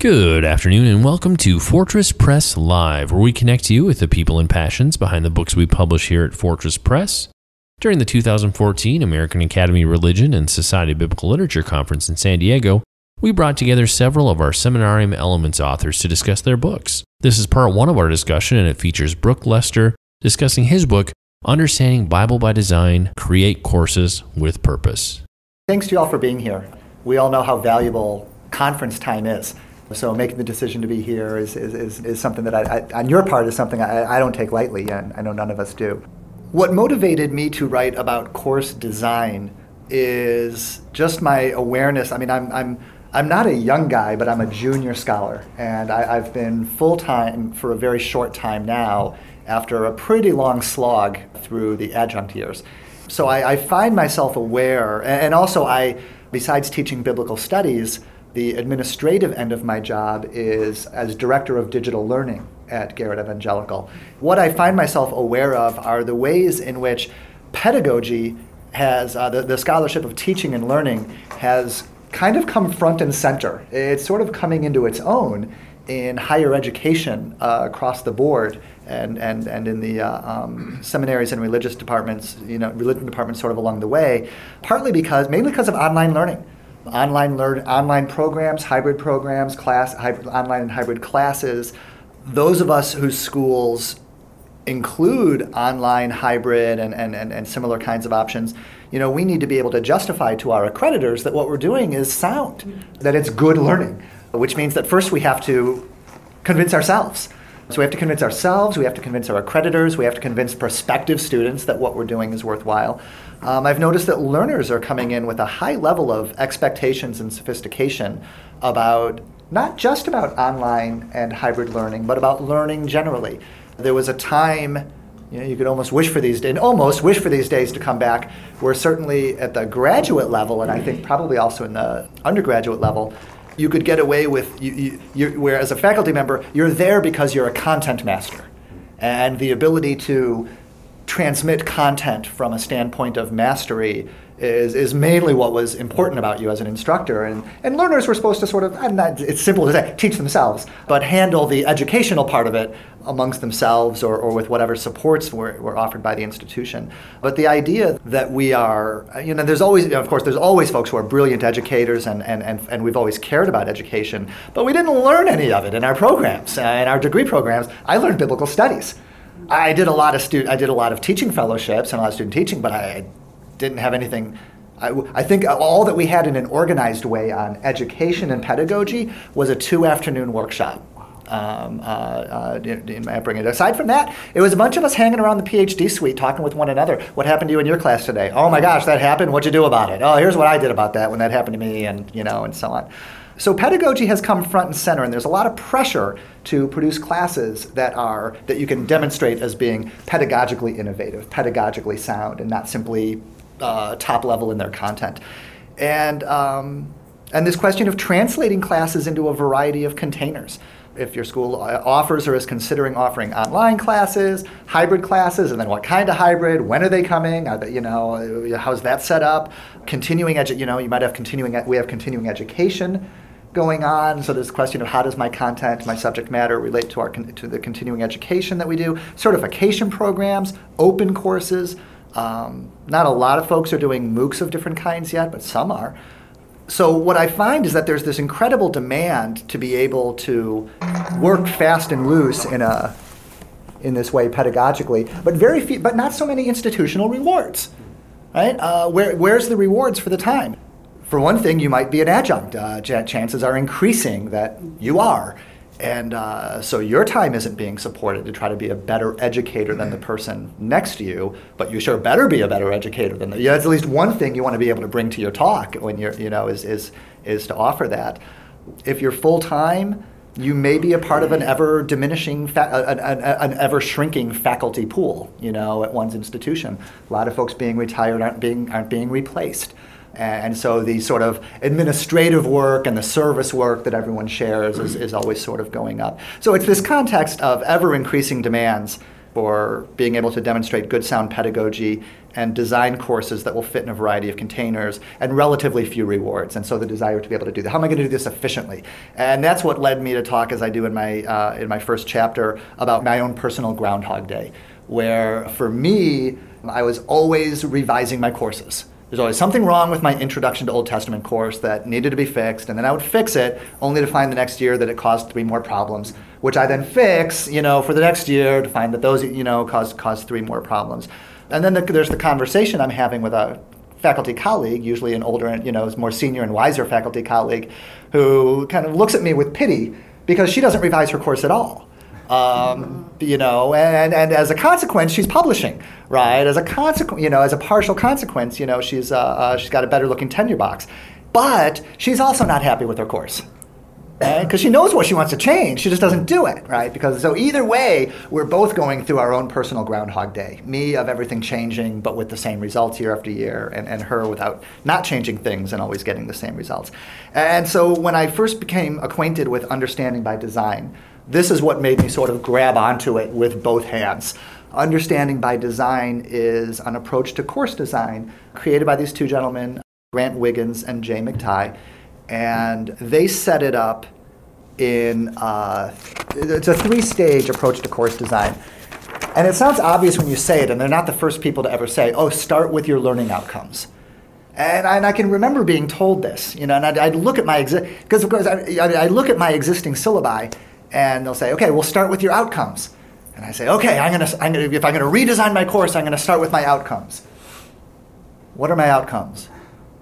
Good afternoon and welcome to Fortress Press Live, where we connect you with the people and passions behind the books we publish here at Fortress Press. During the 2014 American Academy of Religion and Society of Biblical Literature Conference in San Diego, we brought together several of our Seminarium Elements authors to discuss their books. This is part one of our discussion, and it features Brooke Lester discussing his book, Understanding Bible by Design: Create Courses with Purpose. Thanks to you all for being here. We all know how valuable conference time is. So making the decision to be here is something that I on your part is something I don't take lightly, and I know none of us do. What motivated me to write about course design is just my awareness. I mean, I'm not a young guy, but I'm a junior scholar, and I've been full-time for a very short time now after a pretty long slog through the adjunct years. So I find myself aware, and also besides teaching biblical studies, the administrative end of my job is as Director of Digital Learning at Garrett Evangelical. What I find myself aware of are the ways in which pedagogy has, the scholarship of teaching and learning has kind of come front and center. It's sort of coming into its own in higher education across the board and in the seminaries and religious departments, religion departments sort of along the way, mainly because of online learning. Online programs, hybrid programs, online and hybrid classes. Those of us whose schools include online, hybrid, and similar kinds of options, we need to be able to justify to our accreditors that what we're doing is sound, that it's good learning, which means that first we have to convince ourselves. So we have to convince ourselves, we have to convince our accreditors, we have to convince prospective students that what we're doing is worthwhile. I've noticed that learners are coming in with a high level of expectations and sophistication about, not just about online and hybrid learning, but about learning generally. There was a time, you could almost wish for these days to come back, where certainly at the graduate level, and I think probably also in the undergraduate level, you could get away with, where as a faculty member, you're there because you're a content master. And the ability to transmit content from a standpoint of mastery is mainly what was important about you as an instructor. And learners were supposed to sort of, it's simple to say, teach themselves, but handle the educational part of it amongst themselves or with whatever supports were offered by the institution. But the idea that we are, there's always folks who are brilliant educators and we've always cared about education, but we didn't learn any of it in our programs, in our degree programs. I learned biblical studies. I did a lot of teaching fellowships and a lot of student teaching, but I didn't have anything. I think all that we had in an organized way on education and pedagogy was a two-afternoon workshop in my upbringing. Aside from that, it was a bunch of us hanging around the PhD suite talking with one another. What happened to you in your class today? Oh my gosh, that happened. What'd you do about it? Oh, here's what I did about that when that happened to me, and so on. So pedagogy has come front and center, and there's a lot of pressure to produce classes that you can demonstrate as being pedagogically innovative, pedagogically sound, and not simply top level in their content. And this question of translating classes into a variety of containers. If your school offers or is considering offering online classes, hybrid classes, and then what kind of hybrid? When are they coming? Are they, how's that set up? We have continuing education going on. So there's the question of how does my content, my subject matter relate to the continuing education that we do? Certification programs, open courses. Not a lot of folks are doing MOOCs of different kinds yet, but some are. So what I find is that there's this incredible demand to be able to work fast and loose in this way pedagogically, but not so many institutional rewards, right? Where's the rewards for the time? For one thing, you might be an adjunct. Chances are increasing that you are, and so your time isn't being supported to try to be a better educator than the person next to you, but you sure better be a better educator than that's at least one thing you want to be able to bring to your talk when you're, is to offer that. If you're full-time, you may be a part of an ever-diminishing, an ever-shrinking faculty pool, at one's institution. A lot of folks being retired aren't being replaced. And so the sort of administrative work and the service work that everyone shares is always sort of going up. So it's this context of ever-increasing demands or being able to demonstrate good sound pedagogy and design courses that will fit in a variety of containers and relatively few rewards. And so the desire to be able to do that. How am I going to do this efficiently? And that's what led me to talk, as I do in my first chapter, about my own personal Groundhog Day, where for me, I was always revising my courses. There's always something wrong with my Introduction to Old Testament course that needed to be fixed, and then I would fix it, only to find the next year that it caused 3 more problems, which I then fix, you know, for the next year to find that those, you know, caused 3 more problems. And then there's the conversation I'm having with a faculty colleague, usually an older, you know, more senior and wiser faculty colleague, who kind of looks at me with pity because she doesn't revise her course at all. You know, and as a consequence, she's publishing, right? As a consequence, you know, as a partial consequence, you know, she's got a better looking tenure box, but she's also not happy with her course, because she knows what she wants to change. She just doesn't do it, right? Because so either way, we're both going through our own personal Groundhog Day. Me of everything changing, but with the same results year after year, and her without not changing things and always getting the same results. And so when I first became acquainted with Understanding by Design, this is what made me sort of grab onto it with both hands. Understanding by Design is an approach to course design created by these 2 gentlemen, Grant Wiggins and Jay McTighe, and they set it up in, it's a 3-stage approach to course design. And it sounds obvious when you say it, and they're not the first people to ever say, oh, start with your learning outcomes. And I can remember being told this, you know, and I'd look at my, because of course I look at my existing syllabi, and they'll say, okay, we'll start with your outcomes. And I say, okay, if I'm gonna redesign my course, I'm gonna start with my outcomes. What are my outcomes?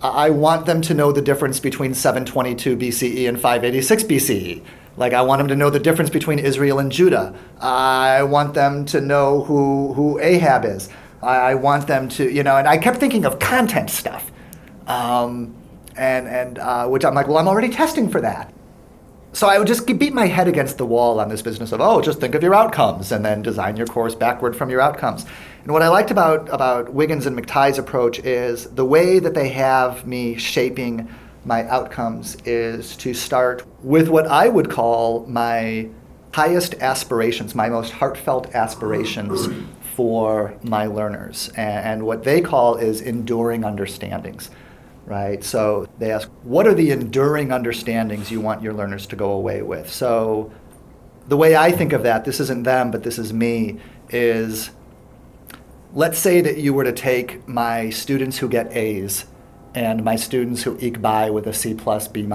I want them to know the difference between 722 BCE and 586 BCE. Like, I want them to know the difference between Israel and Judah. I want them to know who Ahab is. I want them to, you know, and I kept thinking of content stuff, which I'm like, well, I'm already testing for that. So I would just beat my head against the wall on this business of, oh, just think of your outcomes and then design your course backward from your outcomes. And what I liked about Wiggins and McTighe's approach is the way that they have me shaping my outcomes is to start with what I would call my highest aspirations, my most heartfelt aspirations for my learners, and what they call is enduring understandings. Right? So they ask, what are the enduring understandings you want your learners to go away with? So the way I think of that, this isn't them, but this is me, is let's say that you were to take my students who get A's and my students who eke by with a C+, B-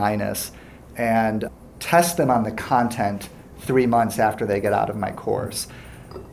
and test them on the content 3 months after they get out of my course.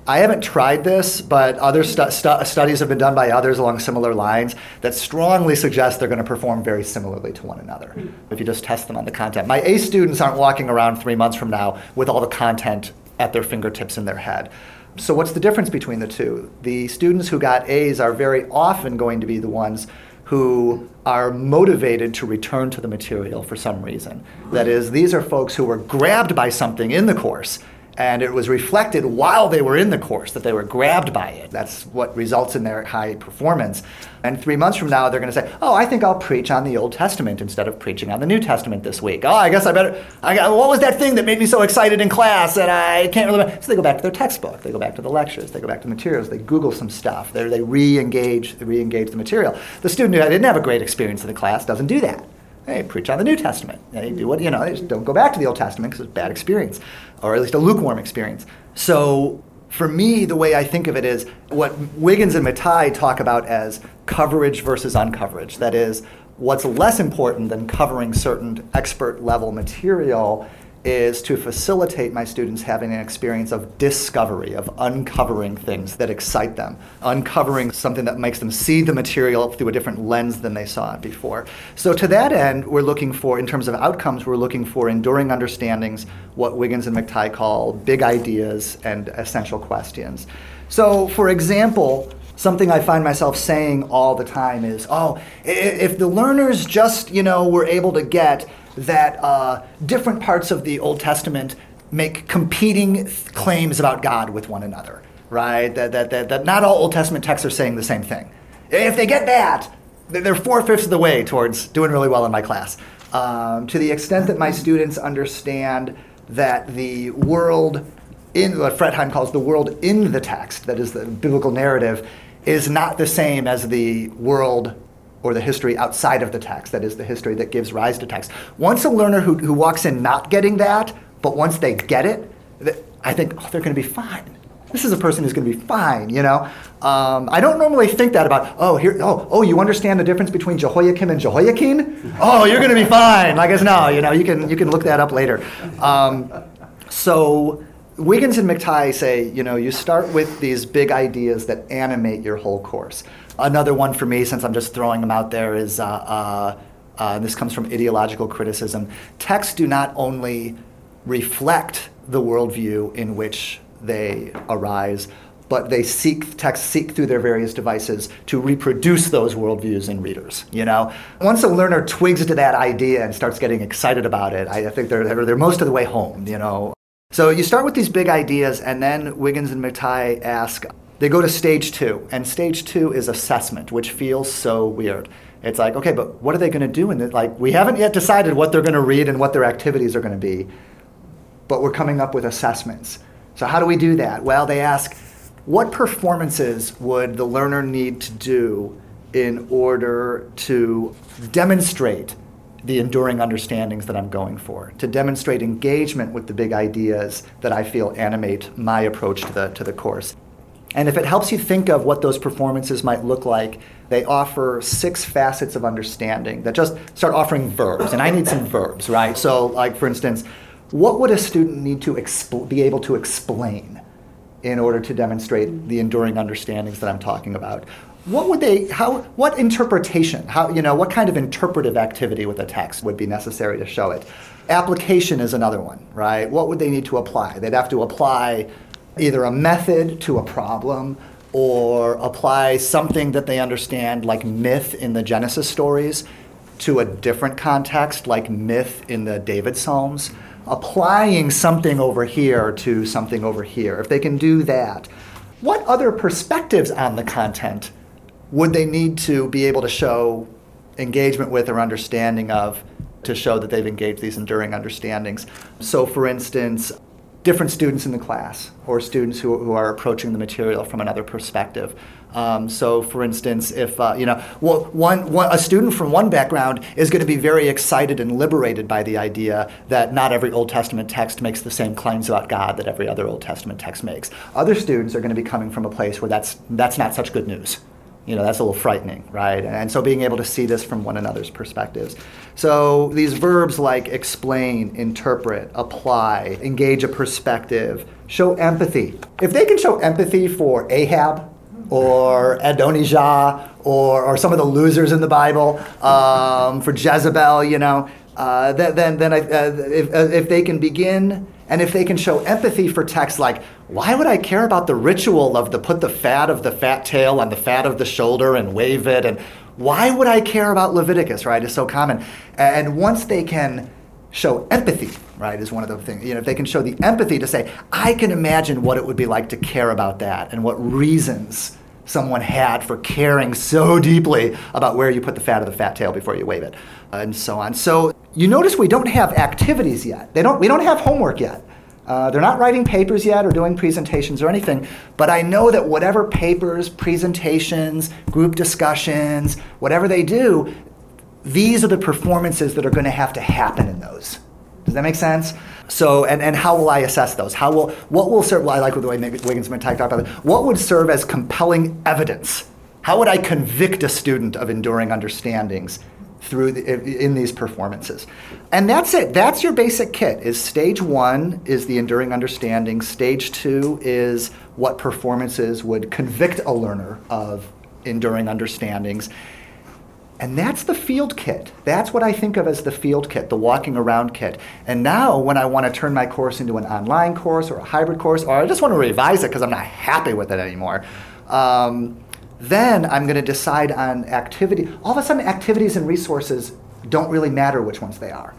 I haven't tried this, but other studies have been done by others along similar lines that strongly suggest they're going to perform very similarly to one another if you just test them on the content. My A students aren't walking around 3 months from now with all the content at their fingertips in their head. So what's the difference between the two? The students who got A's are very often going to be the ones who are motivated to return to the material for some reason. That is, these are folks who were grabbed by something in the course, and it was reflected while they were in the course that they were grabbed by it. That's what results in their high performance. And 3 months from now, they're going to say, oh, I think I'll preach on the Old Testament instead of preaching on the New Testament this week. Oh, I guess I better, what was that thing that made me so excited in class that I can't really remember? So they go back to their textbook. They go back to the lectures. They go back to the materials. They Google some stuff. They re-engage the material. The student who didn't have a great experience in the class doesn't do that. They preach on the New Testament. They do what, you know, they just don't go back to the Old Testament because it's a bad experience, or at least a lukewarm experience. So for me, the way I think of it is what Wiggins and McTighe talk about as coverage versus uncoverage. That is, what's less important than covering certain expert level material is to facilitate my students having an experience of discovery, of uncovering things that excite them, uncovering something that makes them see the material through a different lens than they saw it before. So to that end, we're looking for, in terms of outcomes, we're looking for enduring understandings, what Wiggins and McTighe call big ideas and essential questions. So for example, something I find myself saying all the time is, oh, if the learners just, you know, were able to get that different parts of the Old Testament make competing claims about God with one another, right? That not all Old Testament texts are saying the same thing. If they get that, they're 4/5 of the way towards doing really well in my class. To the extent that my students understand that the world in what Fretheim calls the world in the text, that is the biblical narrative, is not the same as the world or the history outside of the text, that is the history that gives rise to text. Once a learner who walks in not getting that, but once they get it, I think, oh, they're going to be fine. This is a person who's going to be fine, you know? I don't normally think that about, you understand the difference between Jehoiakim and Jehoiakim? Oh, you're going to be fine. I guess no, you know, you can look that up later. So Wiggins and McTighe say, you know, you start with these big ideas that animate your whole course. Another one for me, since I'm just throwing them out there, is, this comes from ideological criticism. Texts do not only reflect the worldview in which they arise, but they seek through their various devices to reproduce those worldviews in readers, you know? Once a learner twigs to that idea and starts getting excited about it, I think they're most of the way home, you know? So you start with these big ideas, and then Wiggins and McTighe ask, they go to stage two, and stage two is assessment, which feels so weird. It's like, okay, but what are they gonna do in it? Like, we haven't yet decided what they're gonna read and what their activities are gonna be, but we're coming up with assessments. So how do we do that? Well, they ask, what performances would the learner need to do in order to demonstrate the enduring understandings that I'm going for, to demonstrate engagement with the big ideas that I feel animate my approach to the course? And if it helps you think of what those performances might look like, they offer 6 facets of understanding that just start offering verbs. And I need some verbs, right? So, like, for instance, what would a student need to be able to explain in order to demonstrate the enduring understandings that I'm talking about? What would they, what interpretation, you know, what kind of interpretive activity with a text would be necessary to show it? Application is another one, right? What would they need to apply? They'd have to apply either a method to a problem, or apply something that they understand, like myth in the Genesis stories, to a different context, like myth in the David Psalms. Applying something over here to something over here, if they can do that. What other perspectives on the content would they need to be able to show engagement with or understanding of to show that they've engaged these enduring understandings? So, for instance, different students in the class, or students who are approaching the material from another perspective. So, for instance, if you know, a student from one background is going to be very excited and liberated by the idea that not every Old Testament text makes the same claims about God that every other Old Testament text makes. Other students are going to be coming from a place where that's not such good news. You know, that's a little frightening, right? And so being able to see this from one another's perspectives. So these verbs like explain, interpret, apply, engage a perspective, show empathy. If they can show empathy for Ahab or Adonijah or some of the losers in the Bible, for Jezebel, you know, if they can begin, and if they can show empathy for texts like, why would I care about the ritual of put the fat of the fat tail on the fat of the shoulder and wave it, and why would I care about Leviticus, right, is so common. And once they can show empathy, right, is one of the things, you know, if they can show the empathy to say, I can imagine what it would be like to care about that and what reasons someone had for caring so deeply about where you put the fat of the fat tail before you wave it, and so on. So you notice we don't have activities yet. We don't have homework yet. They're not writing papers yet or doing presentations or anything, but I know that whatever papers, presentations, group discussions, whatever they do, these are the performances that are going to happen in those. Does that make sense? So, and how will I assess those? What will serve, well, I like the way Wiggins and McTighe talked about it. What would serve as compelling evidence? How would I convict a student of enduring understandings through in these performances? And that's it. That's your basic kit. Is stage one is the enduring understanding. Stage two is what performances would convict a learner of enduring understandings. And that's the field kit. That's what I think of as the field kit, the walking around kit. And now when I want to turn my course into an online course or a hybrid course, or I just want to revise it because I'm not happy with it anymore, then I'm going to decide on activity. All of a sudden, activities and resources don't really matter which ones they are.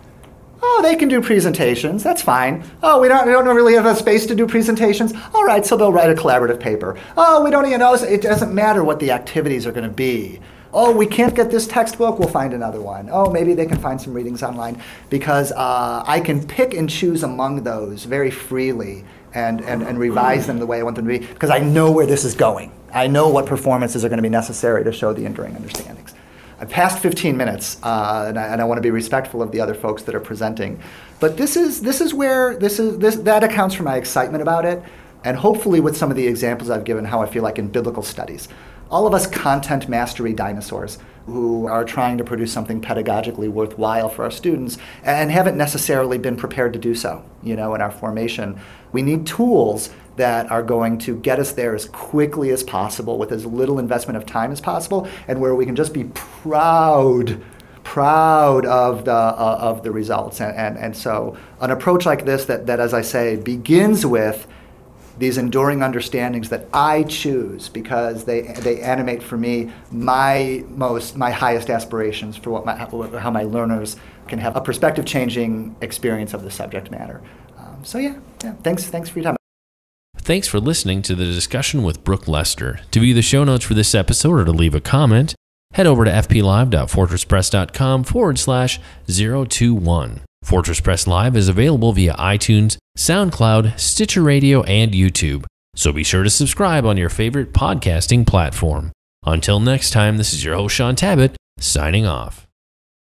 Oh, they can do presentations. That's fine. Oh, we don't really have a space to do presentations. All right, so they'll write a collaborative paper. Oh, we don't even know. It doesn't matter what the activities are going to be. Oh, we can't get this textbook, we'll find another one. Oh, maybe they can find some readings online, because I can pick and choose among those very freely and revise them the way I want them to be, because I know where this is going. I know what performances are going to be necessary to show the enduring understandings. I've passed 15 minutes, and I want to be respectful of the other folks that are presenting. But this accounts for my excitement about it, and hopefully with some of the examples I've given, how I feel like in biblical studies. All of us content mastery dinosaurs who are trying to produce something pedagogically worthwhile for our students and haven't necessarily been prepared to do so, you know, in our formation. We need tools that are going to get us there as quickly as possible with as little investment of time as possible, and where we can just be proud of the results. And so an approach like this that, as I say, begins with these enduring understandings that I choose because they animate for me my highest aspirations for how my learners can have a perspective-changing experience of the subject matter. Thanks for your time. Thanks for listening to the discussion with Brooke Lester. To view the show notes for this episode or to leave a comment, head over to fplive.fortresspress.com/021. Fortress Press Live is available via iTunes, SoundCloud, Stitcher Radio, and YouTube, so be sure to subscribe on your favorite podcasting platform. Until next time, this is your host, Sean Tabbitt, signing off.